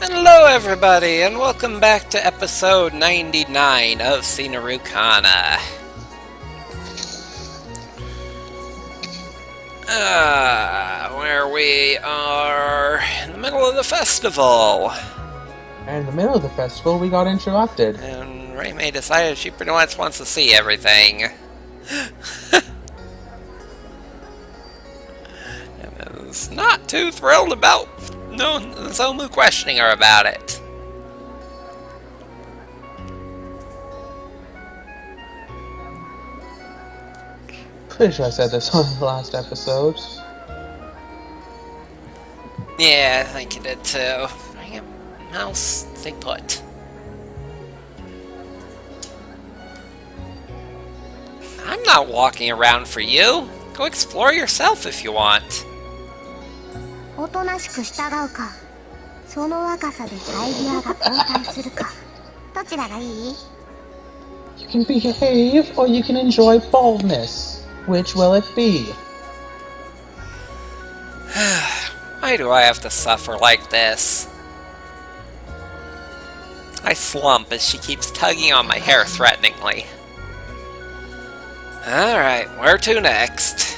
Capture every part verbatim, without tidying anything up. Hello everybody, and welcome back to episode ninety-nine of Seinarukana. Uh, where we are in the middle of the festival. And in the middle of the festival, we got interrupted. And Raimei decided she pretty much wants to see everything. And is not too thrilled about No, Nozomu questioning her about it. Pretty sure I said this on the last episode. Yeah, I think you did too. Bring a mouse, stay put. I'm not walking around for you. Go explore yourself if you want. You can behave, or you can enjoy boldness. Which will it be? Why do I have to suffer like this? I slump as she keeps tugging on my hair threateningly. Alright, where to next?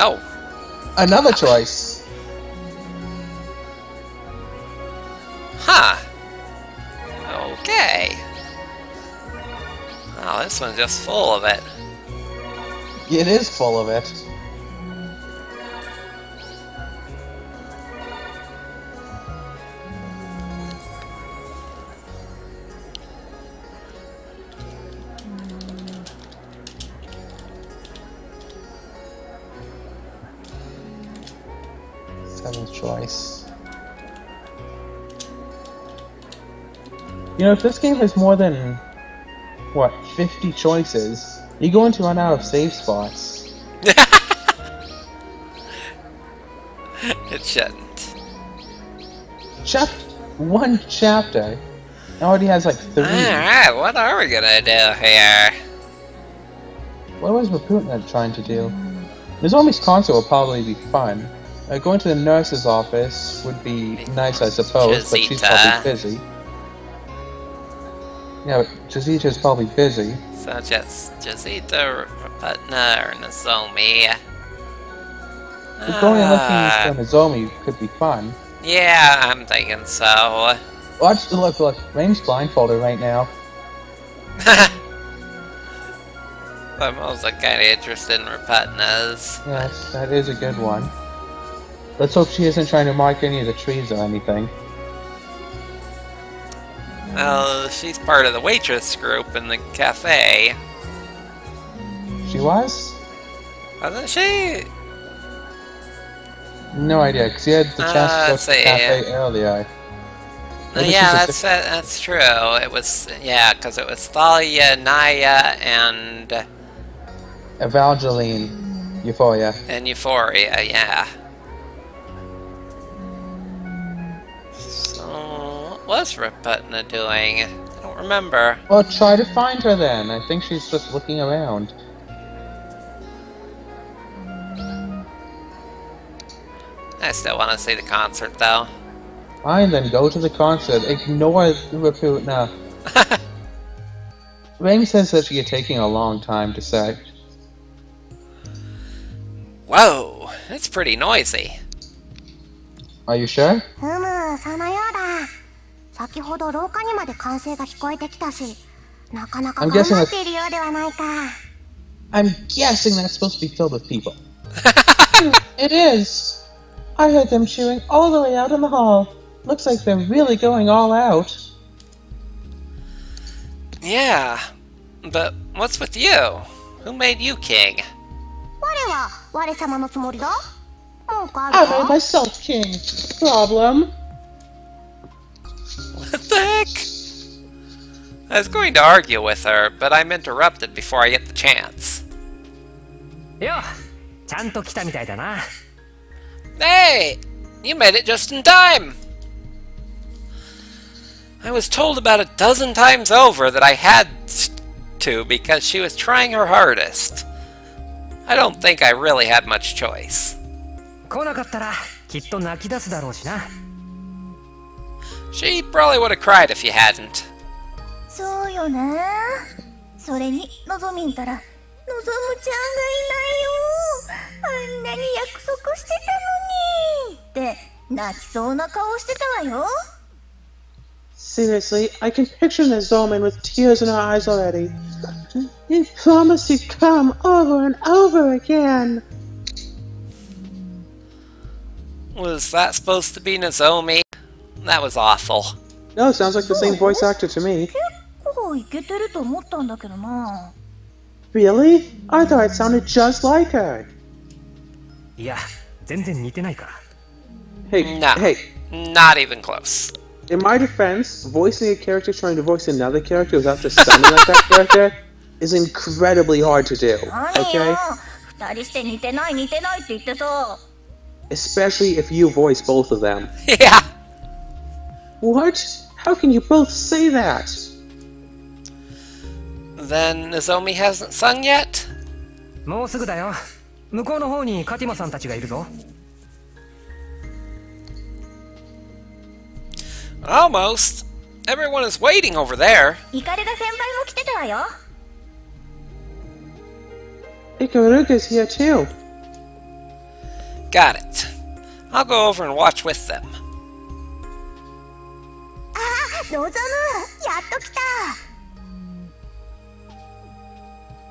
Oh. Another choice. Huh. Okay. Oh, this one's just full of it. It is full of it. Choice. You know, if this game has more than, what, fifty choices, you're going to run out of save spots. It shouldn't. Chap one chapter already has like three. Alright, what are we gonna do here? What was Riputna trying to do? Nozomi's concert will probably be fun. Uh, going to the nurse's office would be nice, I suppose, Jazita. But she's probably busy. Yeah, but Jazita's probably busy. So just Jazita, Riputna, or Nozomi. But going uh, and looking for Nozomi could be fun. Yeah, I'm thinking so. Watch, look, look, Rain's blindfolded right now. I'm also kind of interested in Riputna's. Yes, that is a good one. Let's hope she isn't trying to mark any of the trees or anything. Well, she's part of the waitress group in the cafe. She was? Wasn't she? No idea, because she had the chance uh, to go to the cafe earlier. Uh, yeah, that's uh, that's true. It was, yeah, because it was Thalia, Naya, and... Evangeline. Euphoria. And Euphoria, yeah. What was Riputna doing? I don't remember. Well, try to find her then. I think she's just looking around. I still want to see the concert, though. Fine, then go to the concert. Ignore Riputna. Raimei says that you're taking a long time to say. Whoa, that's pretty noisy. Are you sure? I'm guessing that's... I'm guessing that's supposed to be filled with people. It is! I heard them cheering all the way out in the hall. Looks like they're really going all out. Yeah, but what's with you? Who made you king? I made myself king. Problem? What the heck? I was going to argue with her, but I'm interrupted before I get the chance. Hey! You made it just in time! I was told about a dozen times over that I had to because she was trying her hardest. I don't think I really had much choice. She probably would have cried if you hadn't. So yo na. Sore ni Nozomi itara, Nozomu-chan ga inai yo. Anna ni yakusoku shiteta no ni. Tte nakisou na kao shiteta wa yo. Seriously, I can picture Nozomi with tears in her eyes already. You promised you'd come over and over again. Was that supposed to be Nozomi? That was awful. No, it sounds like the same voice actor to me. Really? I thought it sounded just like her. Hey, no, hey. Not even close. In my defense, voicing a character trying to voice another character without just sounding like that character is incredibly hard to do, okay? Especially if you voice both of them. Yeah. What? How can you both say that? Then Nozomi hasn't sung yet? Almost. Everyone is waiting over there. Ikaruga is here too. Got it. I'll go over and watch with them. Ah, Nozomu!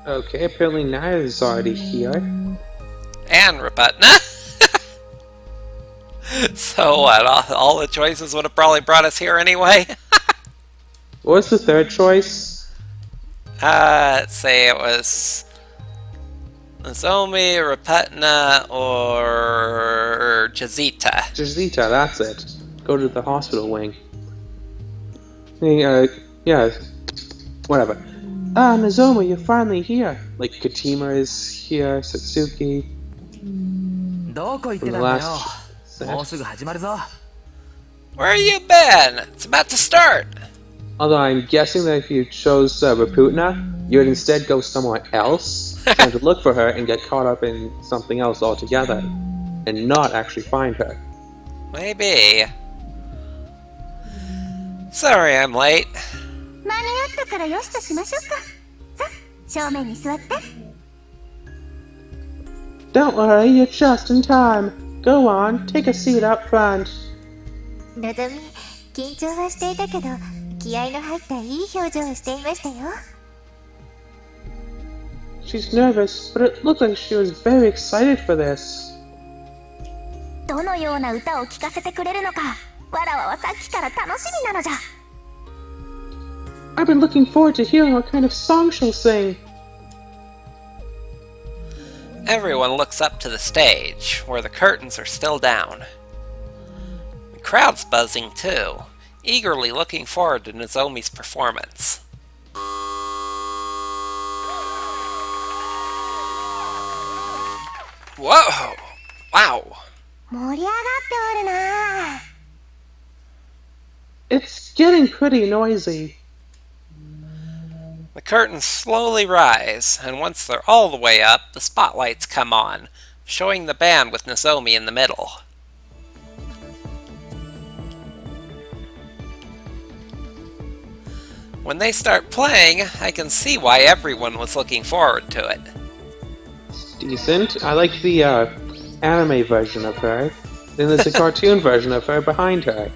Okay, apparently Naya is already here. And Riputna. So what? All, all the choices would have probably brought us here anyway. What was the third choice? Uh, let's say it was Nozomi, Riputna, or Jazita. Jazita, that's it. Go to the hospital wing. Uh, yeah, whatever. Ah, Nozomi, you're finally here. Like, Katima is here, Satsuki. From the last set. Where have you been? It's about to start. Although I'm guessing that if you chose uh, Riputna, you would instead go somewhere else, trying to look for her and get caught up in something else altogether, and not actually find her. Maybe. Sorry I'm late. Don't worry, you're just in time. Go on, take a seat up front. Nozomi, she's nervous, but it looked like she was very excited for this. I've been looking forward to hearing what kind of song she'll sing. Everyone looks up to the stage, where the curtains are still down. The crowd's buzzing too, eagerly looking forward to Nozomi's performance. Whoa! Wow! It's getting pretty noisy. The curtains slowly rise, and once they're all the way up, the spotlights come on, showing the band with Nozomi in the middle. When they start playing, I can see why everyone was looking forward to it. It's decent. I like the uh, anime version of her. Then there's a cartoon version of her behind her.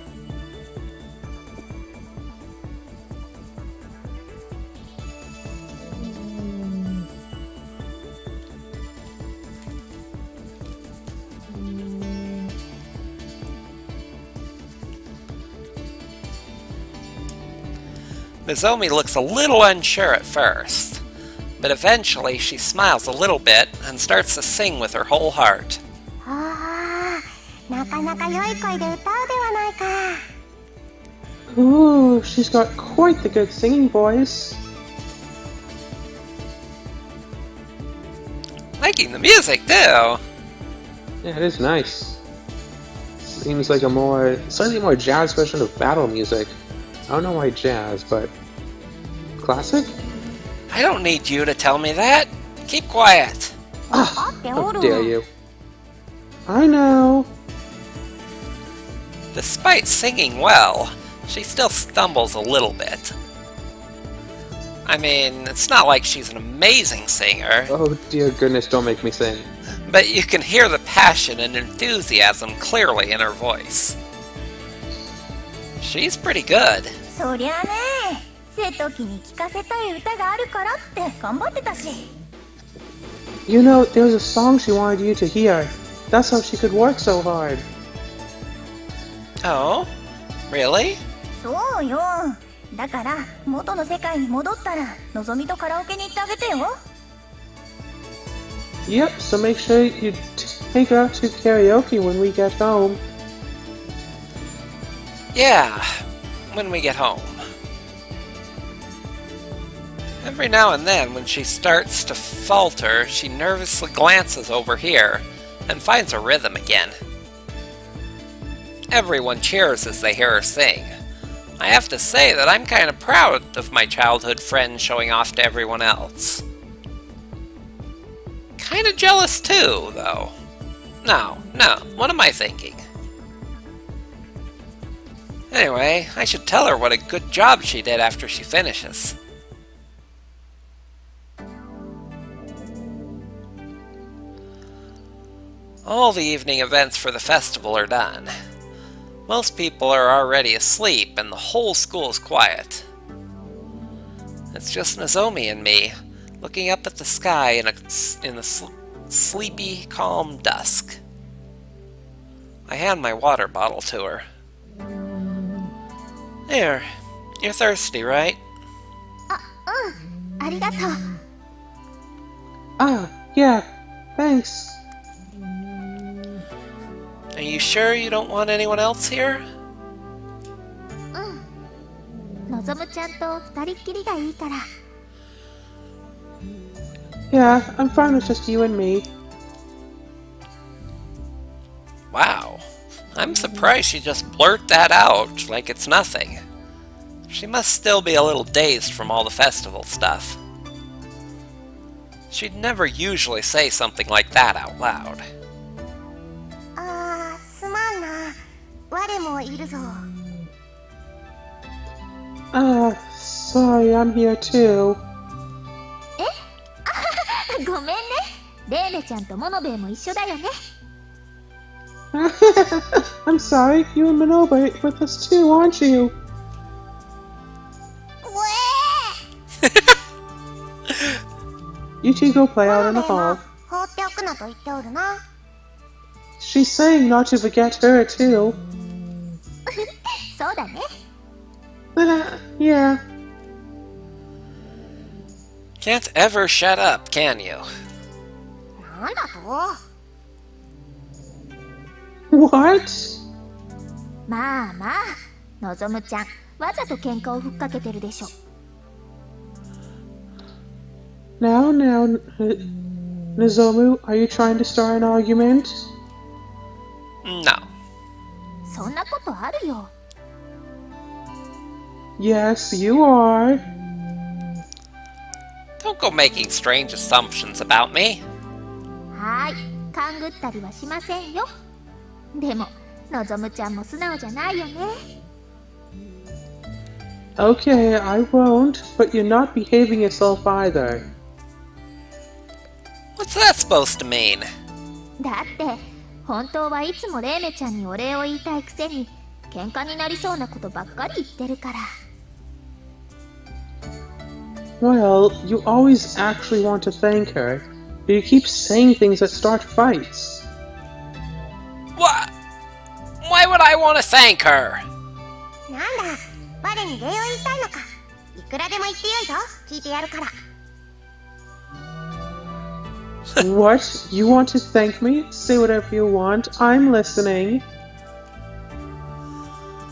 Nozomi looks a little unsure at first, but eventually she smiles a little bit and starts to sing with her whole heart. Ooh, she's got quite the good singing voice. Liking the music, too! Yeah, it is nice. Seems like a more, slightly more jazz version of battle music. I don't know why jazz, but classic? I don't need you to tell me that. Keep quiet. Ah, how dare you. I know. Despite singing well, She still stumbles a little bit. I mean, it's not like she's an amazing singer. Oh dear goodness, don't make me sing. But you can hear the passion and enthusiasm clearly in her voice. She's pretty good. You know, there was a song she wanted you to hear. That's how she could work so hard. Oh? Really? Yep, so make sure you take her out to karaoke when we get home. Yeah, when we get home. Every now and then, when she starts to falter, she nervously glances over here and finds her rhythm again. Everyone cheers as they hear her sing. I have to say that I'm kind of proud of my childhood friend showing off to everyone else. Kind of jealous too, though. No, no, what am I thinking? Anyway, I should tell her what a good job she did after she finishes. All the evening events for the festival are done. Most people are already asleep and the whole school is quiet. It's just Nozomi and me, looking up at the sky in, a, in the sl sleepy, calm dusk. I hand my water bottle to her. There, you're thirsty, right? Ah, yeah, thanks. Are you sure you don't want anyone else here? Yeah, I'm fine with just you and me. Wow. I'm surprised she just blurted that out like it's nothing. She must still be a little dazed from all the festival stuff. She'd never usually say something like that out loud. Ah, uh, sorry, I'm here too. I'm sorry, you and Minoba are with us too, aren't you? You two go play out in the hall. She's saying not to forget her too. Uh, yeah. Can't ever shut up, can you? What? Now, now, Nozomu, are you trying to start an argument? No. Yes, you are. Don't go making strange assumptions about me. Okay, I won't, but you're not behaving yourself either. What's that supposed to mean? Well, you always actually want to thank her, but you keep saying things that start fights. What? Why would I want to thank her? What? You want to thank me? Say whatever you want. I'm listening.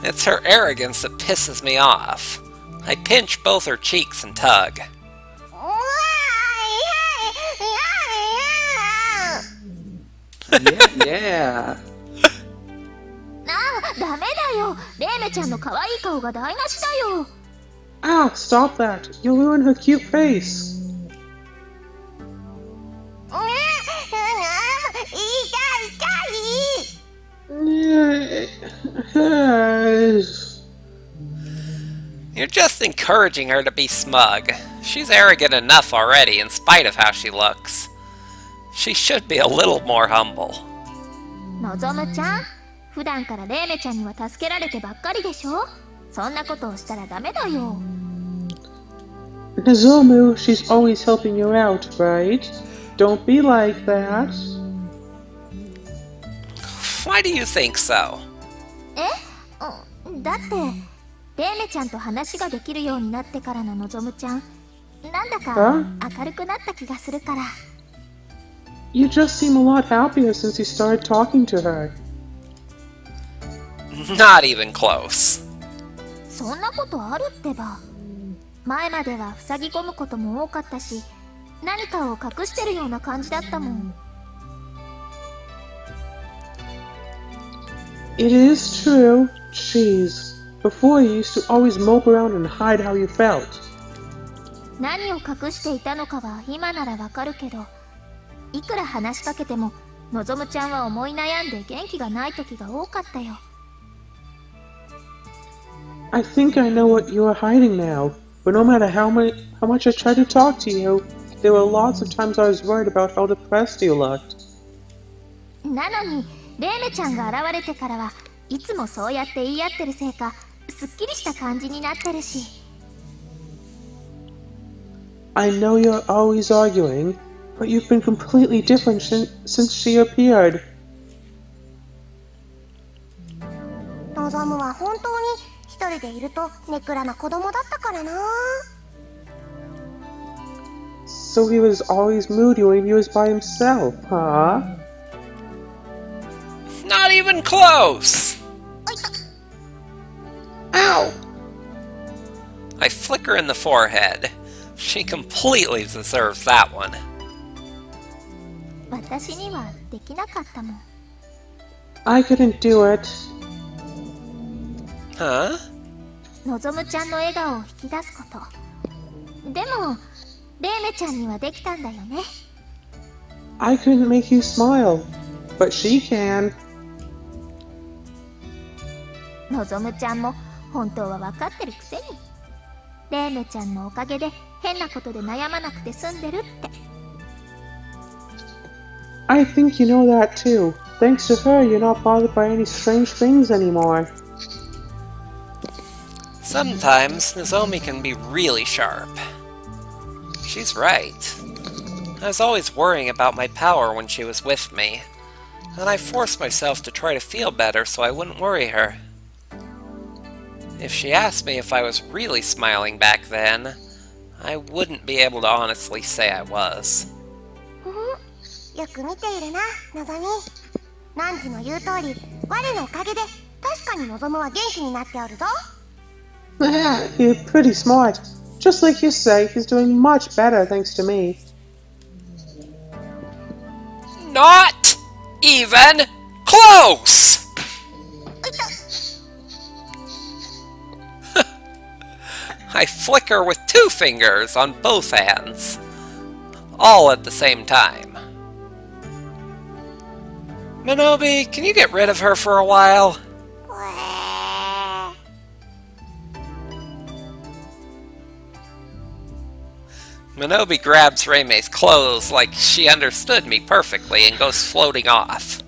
It's her arrogance that pisses me off. I pinch both her cheeks and tug. Yeah, yeah. Ah, stop that. You'll ruin her cute face. You're just encouraging her to be smug. She's arrogant enough already, in spite of how she looks. She should be a little more humble. Nozomu-chan, you don't help Reimei-chan. Nozomu, she's always helping you out, right? Don't be like that. Why do you think so? Eh? That's... Huh? You just seem a lot happier since you started talking to her. Not even close. It is true. Jeez. Before, you used to always mope around and hide how you felt. I think I know what you are hiding now, but no matter how, many, how much I tried to talk to you, there were lots of times I was worried about how depressed you looked. I know you're always arguing, but you've been completely different sh since she appeared. So he was always moody when he was by himself, huh? Not even close! Ow! I flick her in the forehead. She completely deserves that one. I couldn't do it. Huh? I couldn't make you smile, but she can. I think you know that too. Thanks to her, you're not bothered by any strange things anymore. Sometimes Nozomi can be really sharp. She's right. I was always worrying about my power when she was with me, and I forced myself to try to feel better so I wouldn't worry her. If she asked me if I was really smiling back then, I wouldn't be able to honestly say I was. You're pretty smart. Just like you say, he's doing much better thanks to me. Not even close! I flicker with two fingers on both hands, all at the same time. Minobi, can you get rid of her for a while? Minobi grabs Reimei's clothes like she understood me perfectly and goes floating off.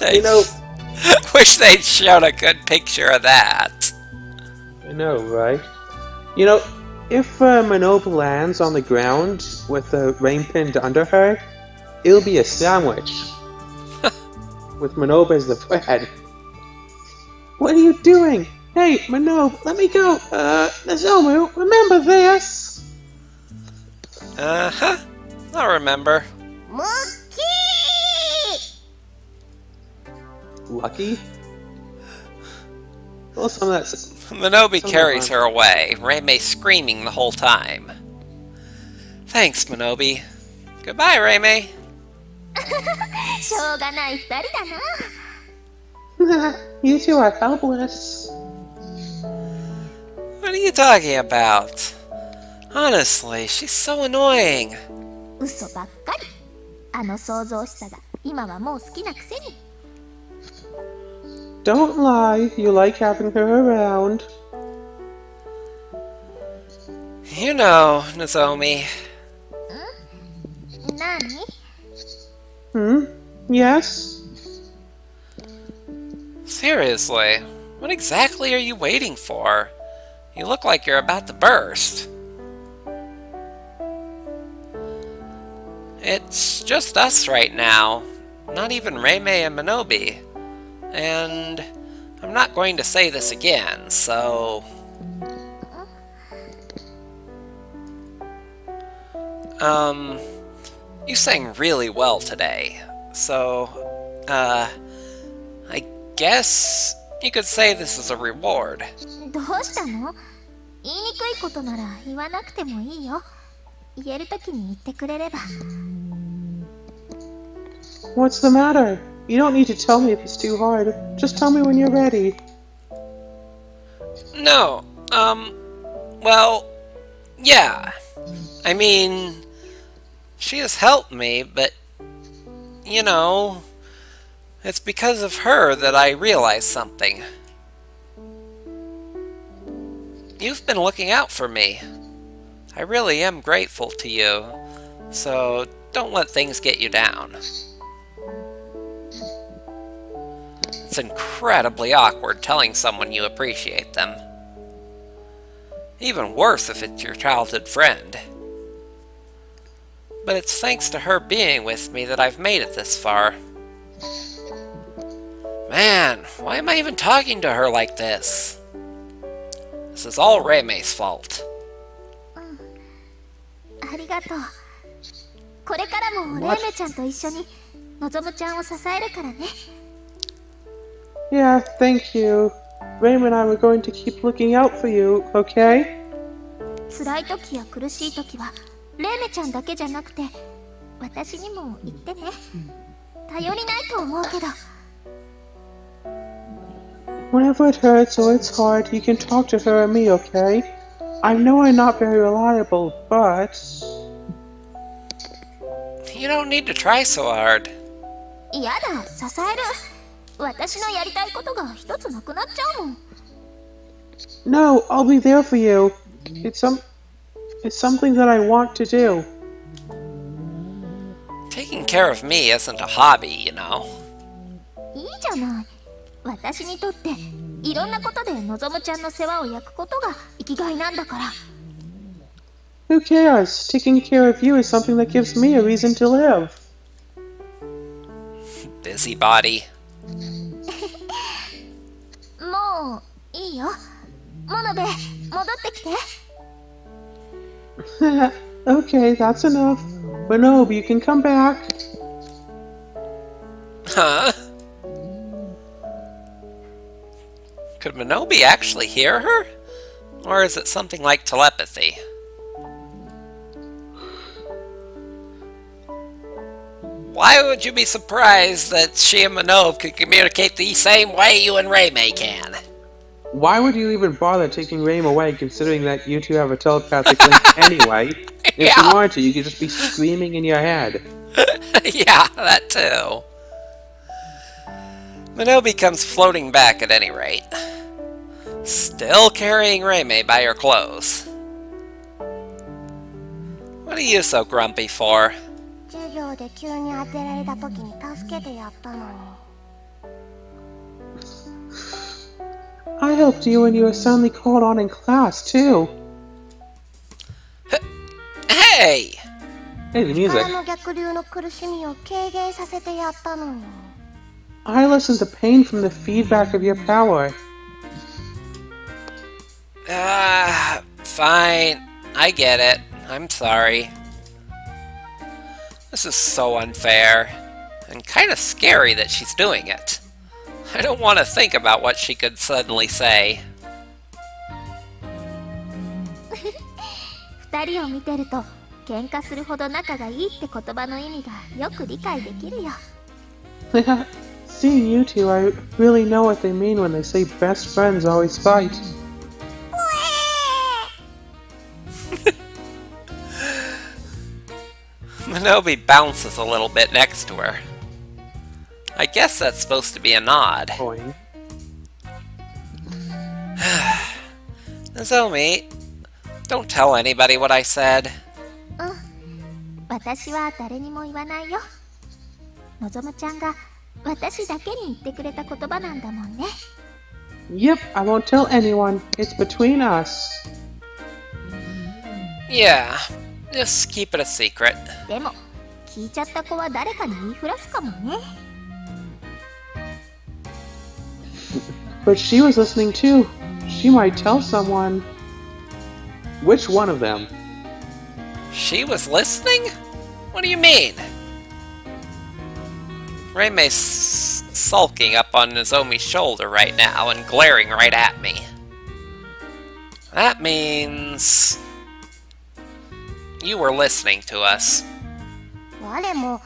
I you know, wish they'd shown a good picture of that. I know, right? You know, if uh, Minoba lands on the ground with the rain pinned under her, it'll be a sandwich. With Minoba as the bread. What are you doing? Hey, Minoba, let me go. Uh, Nozomu, remember this. Uh huh. I'll remember. Lucky? Well, some of that... Minobi carries her away, Raimei screaming the whole time. Thanks, Minobi. Goodbye, Raimei. You two are helpless. What are you talking about? Honestly, she's so annoying. Don't lie, you like having her around. You know, Nozomi. Nani? Hmm? Yes? Seriously, what exactly are you waiting for? You look like you're about to burst. It's just us right now. Not even Raimei and Minoba. And I'm not going to say this again, so... Um... You sang really well today, so... Uh... I guess you could say this is a reward. What's the matter? You don't need to tell me if it's too hard. Just tell me when you're ready. No, um, well, yeah. I mean, she has helped me, but, you know, it's because of her that I realized something. You've been looking out for me. I really am grateful to you, so don't let things get you down. It's incredibly awkward telling someone you appreciate them. Even worse if it's your childhood friend. But it's thanks to her being with me that I've made it this far. Man, why am I even talking to her like this? This is all Raimei's fault. What? Yeah, thank you. Raimei and I were going to keep looking out for you, okay? Whenever it hurts or it's hard, you can talk to her and me, okay? I know I'm not very reliable, but... You don't need to try so hard. No, I'll be there for you. It's some, it's something that I want to do. Taking care of me isn't a hobby, you know. Who cares? Taking care of you is something that gives me a reason to live. Busybody. Okay, that's enough. Minoba, you can come back. Huh? Could Minoba actually hear her? Or is it something like telepathy? Why would you be surprised that she and Minoba could communicate the same way you and Raimei can? Why would you even bother taking Raimei away, considering that you two have a telepathic link anyway? If yeah. you wanted to, you could just be screaming in your head. Yeah, that too. Minoba comes floating back at any rate. Still carrying Raimei by her clothes. What are you so grumpy for? I helped you when you were suddenly called on in class, too. Hey! Hey, the music. I listened to pain from the feedback of your power. Ah, uh, fine. I get it. I'm sorry. This is so unfair. And kind of scary that she's doing it. I don't want to think about what she could suddenly say. See you two, I really know what they mean when they say best friends always fight. Minobi bounces a little bit next to her. I guess that's supposed to be a nod. Boing. Nozomi, don't tell anybody what I said. Uh, yep, I won't tell anyone. It's between us. Yeah, just keep it a secret. But she was listening too. She might tell someone. Which one of them? She was listening? What do you mean? Raimei's sulking up on Nozomi's shoulder right now and glaring right at me. That means... you were listening to us. I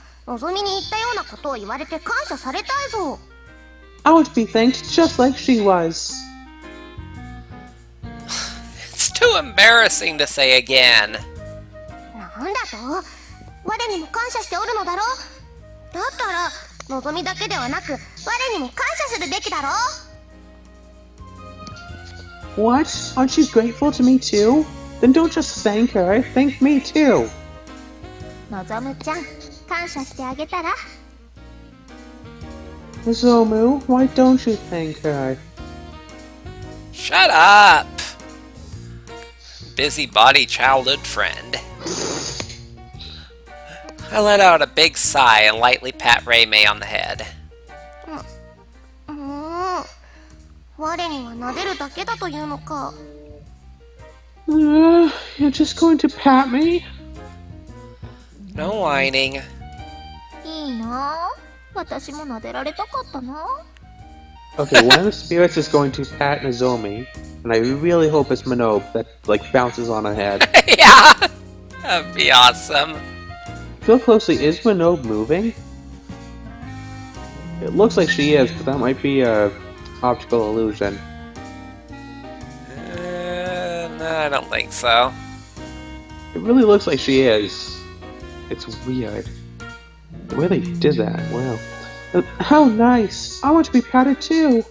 would be thanked just like she was. It's too embarrassing to say again. What? Aren't you grateful to me too? Then don't just thank her, thank me too. Nozomu, why don't you thank her? Shut up! Busybody childhood friend. I let out a big sigh and lightly pat Raimei on the head. Uh, you're just going to pat me? No whining. Okay, one of the spirits is going to pat Nozomi, and I really hope it's Minoba that, like, bounces on her head. Yeah! That'd be awesome. Feel closely, is Minoba moving? It looks like she is, but that might be a optical illusion. Uh, no, I don't think so. It really looks like she is. It's weird. The way they did that, wow. Uh, how nice! I want to be patted too!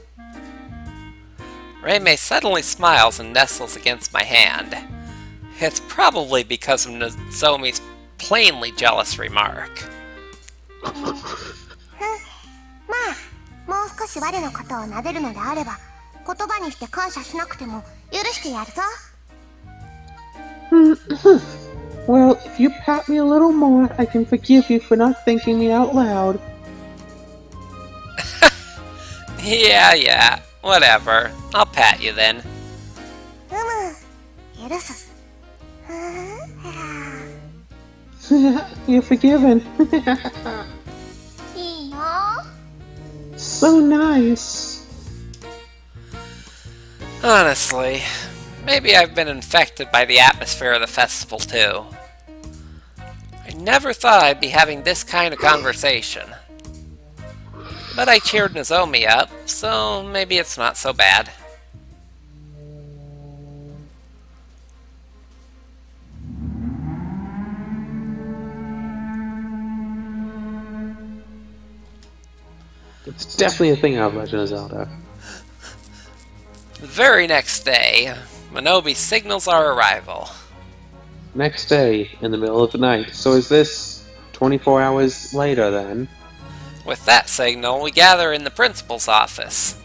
Raimei suddenly smiles and nestles against my hand. It's probably because of Nozomi's plainly jealous remark. Well, if you pat me a little more, I can forgive you for not thanking me out loud. Yeah, yeah, whatever. I'll pat you then. You're forgiven. So nice. Honestly, maybe I've been infected by the atmosphere of the festival too. I never thought I'd be having this kind of conversation. But I cheered Nozomi up, so maybe it's not so bad. It's definitely a thing out of Legend of Zelda. The very next day, Minobi signals our arrival. Next day, in the middle of the night. So is this twenty-four hours later then? With that signal, we gather in the principal's office.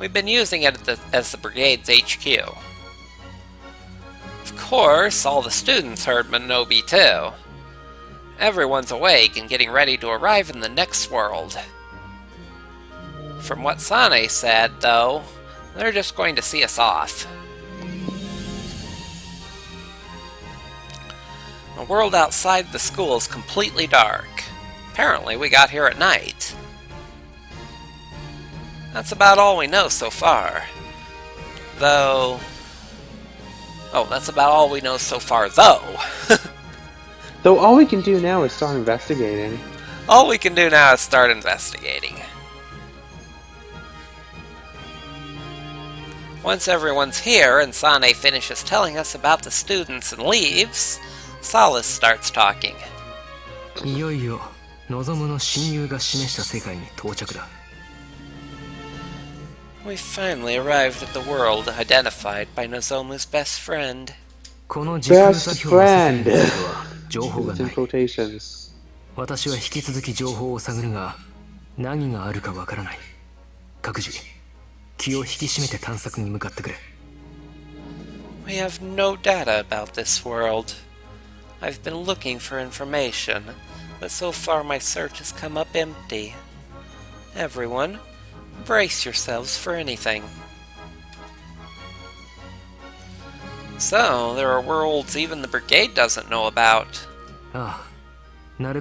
We've been using it as the brigade's H Q. Of course, all the students heard Minobi too. Everyone's awake and getting ready to arrive in the next world. From what Sané said, though, they're just going to see us off. The world outside the school is completely dark. Apparently, we got here at night. That's about all we know so far. Though... Oh, that's about all we know so far, though. Though all we can do now is start investigating. All we can do now is start investigating. Once everyone's here and Sané finishes telling us about the students and leaves, Solace starts talking. We finally arrived at the world identified by Nozomu's best friend. Best friend! Quotations. We have no data about this world. I've been looking for information, but so far my search has come up empty. Everyone, brace yourselves for anything. So, there are worlds even the Brigade doesn't know about. Ah, yes,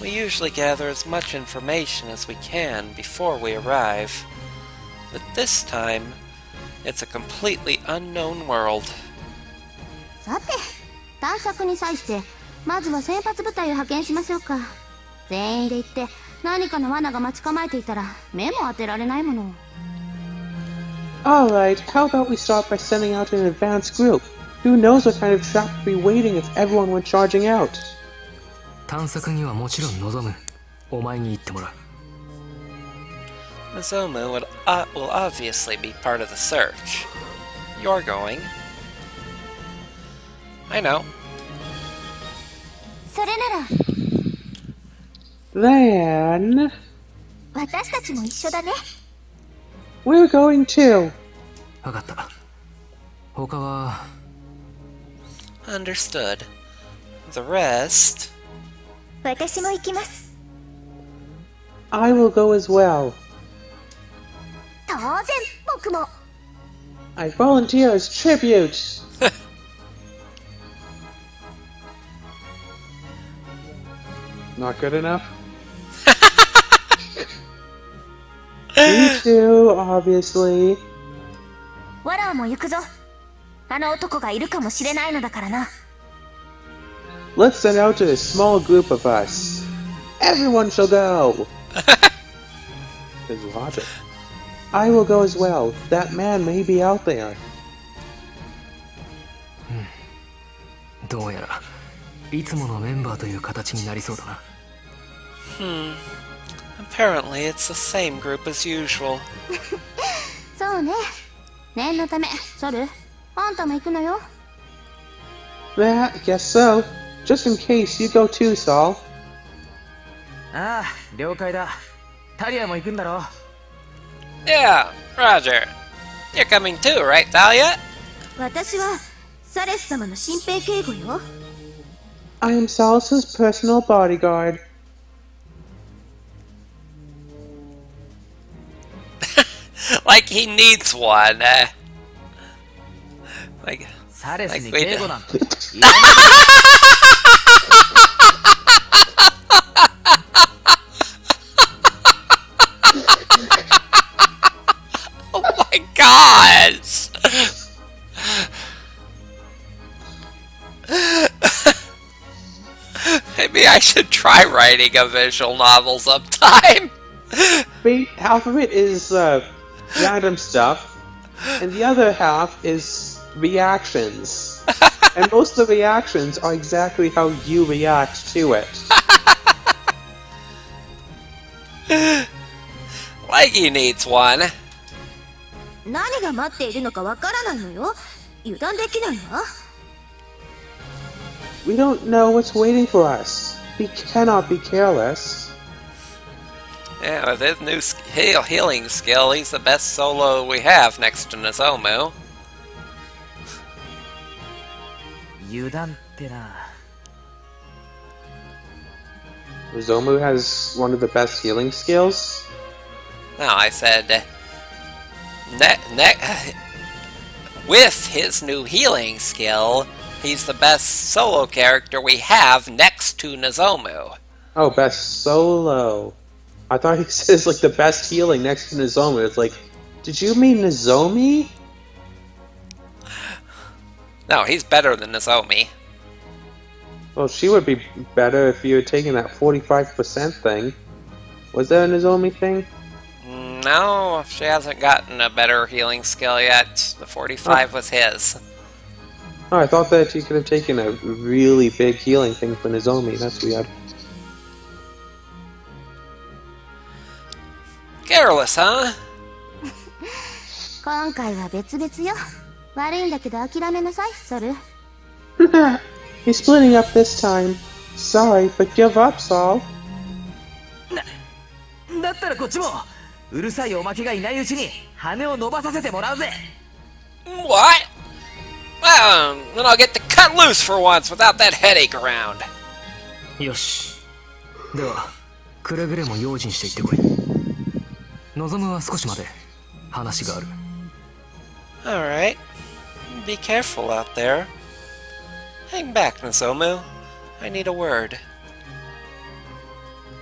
we usually gather as much information as we can before we arrive. But this time, it's a completely unknown world. Alright, how about we start by sending out an advance group? Who knows what kind of trap would be waiting if everyone went charging out? Nozomu would, uh, will obviously be part of the search. You're going. I know. Then... we're going too. Understood. The rest... I will go as well. I volunteer as tribute! Not good enough? Me too, obviously. Let's send out to this small group of us. Everyone shall go! There's logic. I will go as well. That man may be out there. Hmm. Apparently, it's the same group as usual. Yeah, I guess so. Just in case, you go too, Sol. Ah, yeah, roger. You're coming too, right, Thalia? I am Solace's personal bodyguard. Like he needs one. Uh, like, like we do. Maybe I should try writing a visual novel sometime. The half of it is uh, random stuff, and the other half is reactions. And most of the reactions are exactly how you react to it. Like he needs one. We don't know what's waiting for us. We cannot be careless. Yeah, with his new heal healing skill, he's the best solo we have next to Nozomu. Nozomu has one of the best healing skills? No, I said... Ne ne with his new healing skill, he's the best solo character we have next to Nozomu. Oh, best solo. I thought he says, like, the best healing next to Nozomu. It's like, did you mean Nozomi? No, he's better than Nozomi. Well, she would be better if you had taken that forty-five percent thing. Was there a Nozomi thing? No, she hasn't gotten a better healing skill yet. The forty-five oh. was his. Oh, I thought that you could have taken a really big healing thing for Nozomi. That's weird. Careless, huh? He's splitting up this time. Sorry, but give up, Sol. What? Well, then I'll get to cut loose for once without that headache around. Yosh. Alright. Be careful out there. Hang back, Nozomu. I need a word.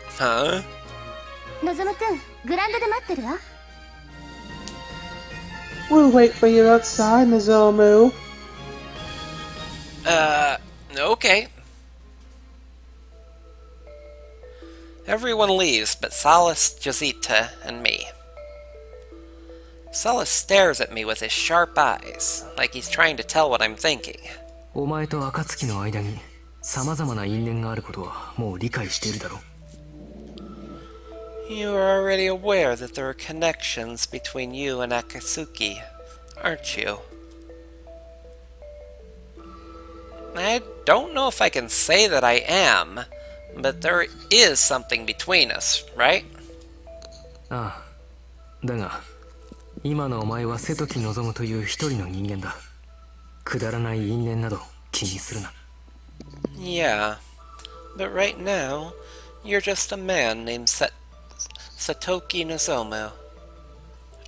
Huh? We'll wait for you outside, Nozomu. Uh, okay. Everyone leaves but Solace, Jazita, and me. Solace stares at me with his sharp eyes, like he's trying to tell what I'm thinking. You are already aware that there are connections between you and Akatsuki, aren't you? I don't know if I can say that I am, but there is something between us, right? Ah, but now, you are Satoki Nozomu to you one. Yeah, but right now, you're just a man named Sat Satoki Nozomu.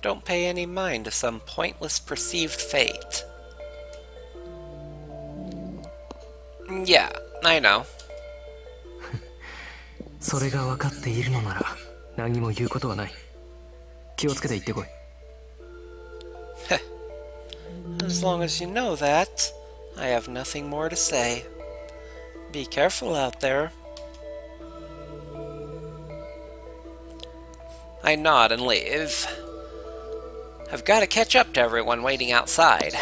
Don't pay any mind to some pointless perceived fate. Yeah, I know. As long as you know that, I have nothing more to say. Be careful out there. I nod and leave. I've got to catch up to everyone waiting outside.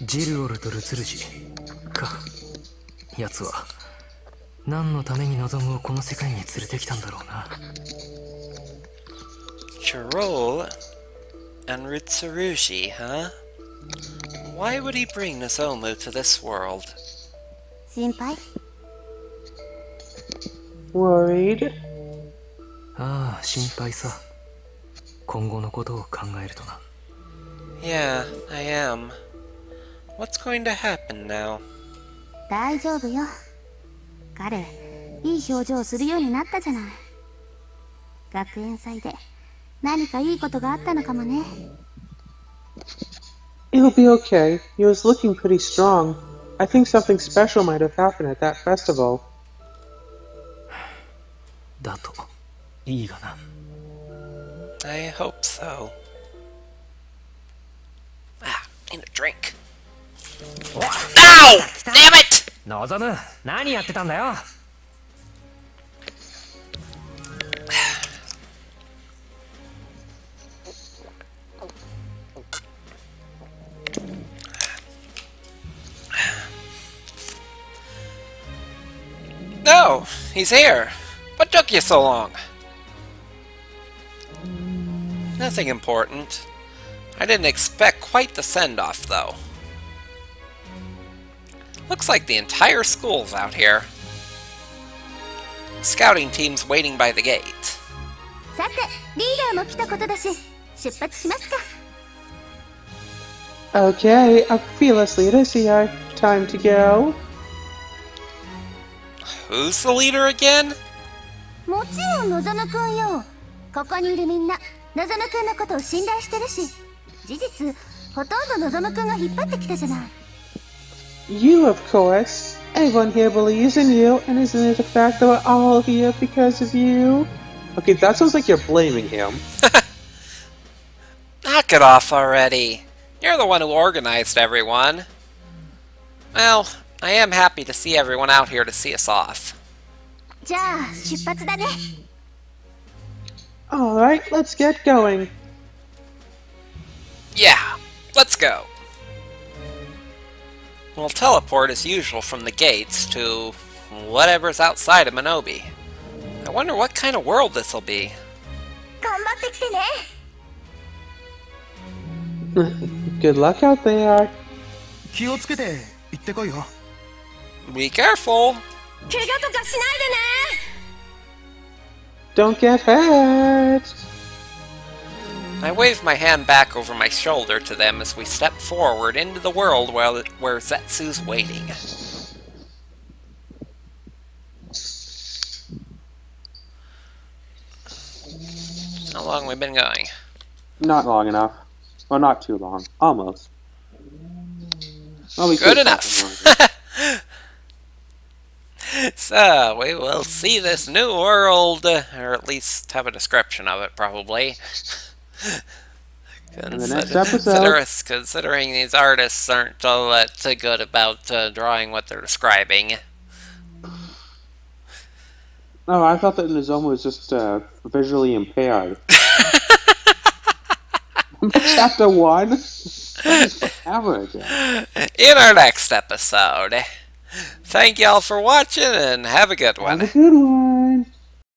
Chirol and Ritsurushi, huh? Why would he bring Nozomu to this world? Senpai? Worried? Ah, senpai sa. Kongo no koto o kangaeru to na. Yeah, I am. What's going to happen now? Daijoubu yo. Kare, ii hyoujou suru you ni natta janai. Gakuen sai de nanika ii koto ga atta no kamo ne. It'll be okay. He was looking pretty strong. I think something special might have happened at that festival. I hope so. Ah, need a drink. Ow! Oh, damn it! Nozomu, what are you doing? No, he's here. What took you so long? Nothing important. I didn't expect quite the send-off, though. Looks like the entire school's out here. Scouting team's waiting by the gate. Okay, our fearless leader's here. Time to go. Who's the leader again? You, of course. Everyone here believes in you, and isn't it a fact that we're all here because of you? Okay, that sounds like you're blaming him. Knock it off already. You're the one who organized everyone. Well, I am happy to see everyone out here to see us off. Alright, let's get going. Yeah, let's go. We'll teleport as usual from the gates to whatever's outside of Minobi. I wonder what kind of world this'll be. Good luck out there. Be careful. Don't get hurt. I wave my hand back over my shoulder to them as we step forward into the world where, where Zetsu's waiting. How long have we been going? Not long enough. Well, not too long. Almost. Well, we Good enough! So, we will see this new world, or at least have a description of it, probably. In the next episode. Considering these artists aren't all that too good about uh, drawing what they're describing. Oh, I thought that Nozomu was just uh, visually impaired. Chapter one. In our next episode. Thank y'all for watching and have a good one. Have a good one.